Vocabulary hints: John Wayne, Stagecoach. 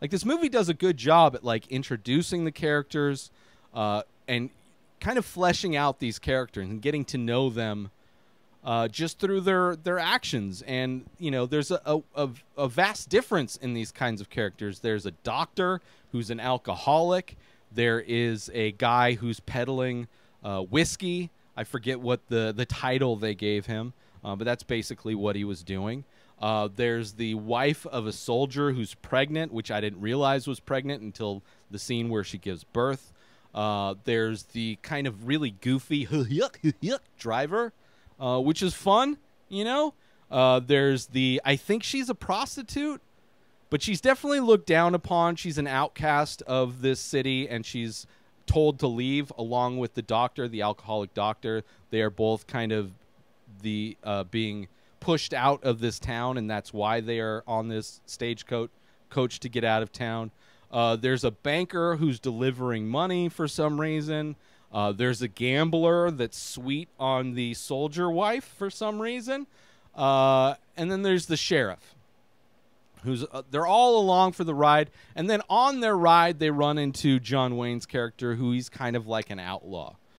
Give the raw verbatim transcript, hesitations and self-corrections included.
Like, this movie does a good job at, like, introducing the characters uh, and kind of fleshing out these characters and getting to know them uh, just through their, their actions. And, you know, there's a, a, a vast difference in these kinds of characters. There's a doctor who's an alcoholic. There is a guy who's peddling uh, whiskey. I forget what the, the title they gave him, uh, but that's basically what he was doing. Uh, there's the wife of a soldier who's pregnant, which I didn't realize was pregnant until the scene where she gives birth. Uh, there's the kind of really goofy driver, uh, which is fun, you know? Uh, there's the, I think she's a prostitute, but she's definitely looked down upon. She's an outcast of this city, and she's told to leave along with the doctor, the alcoholic doctor. They are both kind of the uh, being... pushed out of this town, and that's why they are on this stagecoach coach to get out of town. Uh, there's a banker who's delivering money for some reason. Uh, there's a gambler that's sweet on the soldier wife for some reason. Uh, and then there's the sheriff, who's uh, they're all along for the ride. And then on their ride, they run into John Wayne's character, who he's kind of like an outlaw.